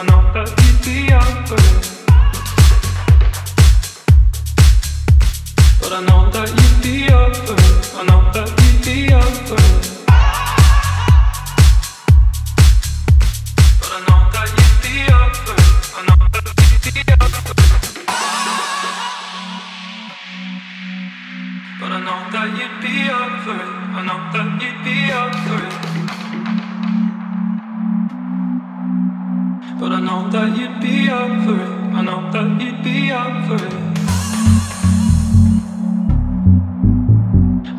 I know that you'd be over it. But I know that you'd be over it. I know that you'd be over it. But I know that you'd be over it. I know that you'd be over it. But I know that you'd be over it. I know that you'd be over it. But I know that you'd be up for it. I know that you'd be up for it.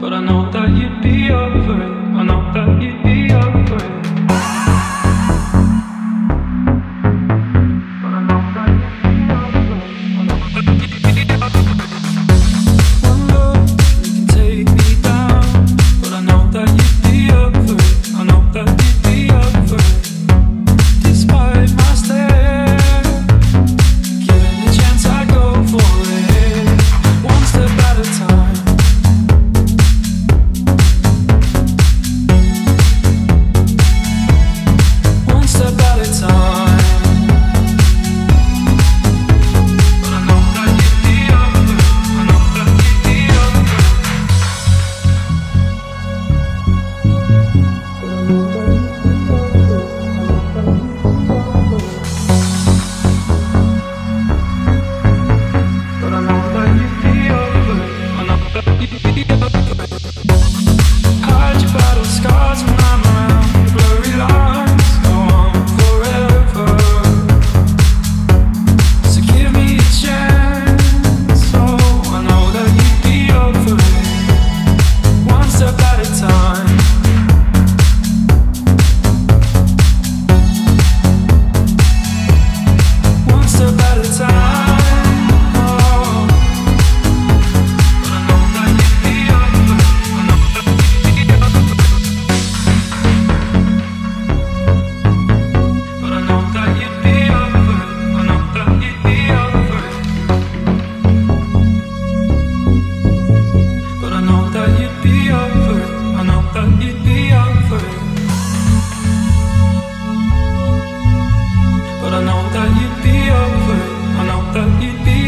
But I know that you'd be up for it. I know that you'd be up for it. But I know that you'd be up for it. I know that you'd be up for it. One look, you can take me down. But I know that you'd be up for it. I know that you'd be up for it. Despite my stare, given the chance I go for it, one step at a time. One step at a time. But I know that you'd be over. I know that you'd be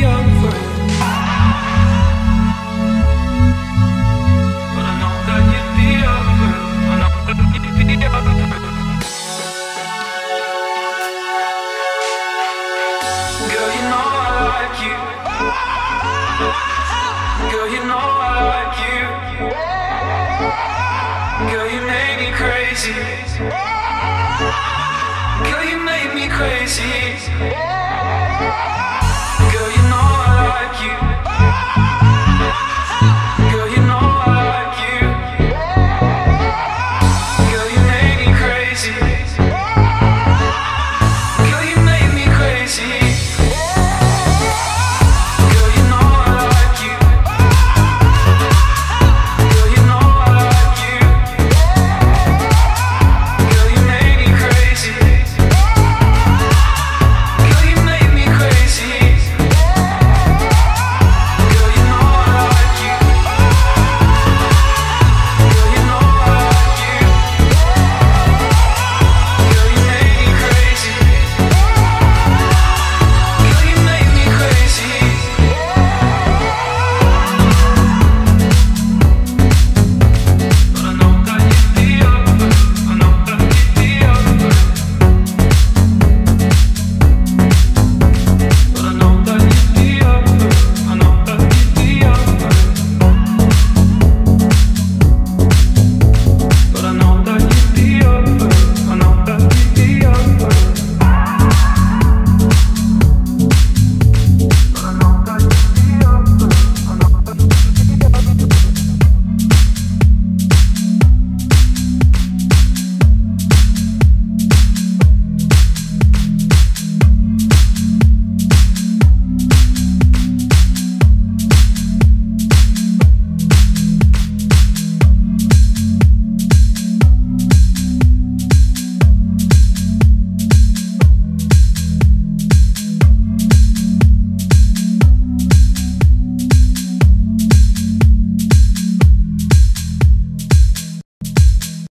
over. But I know girl, you make me crazy.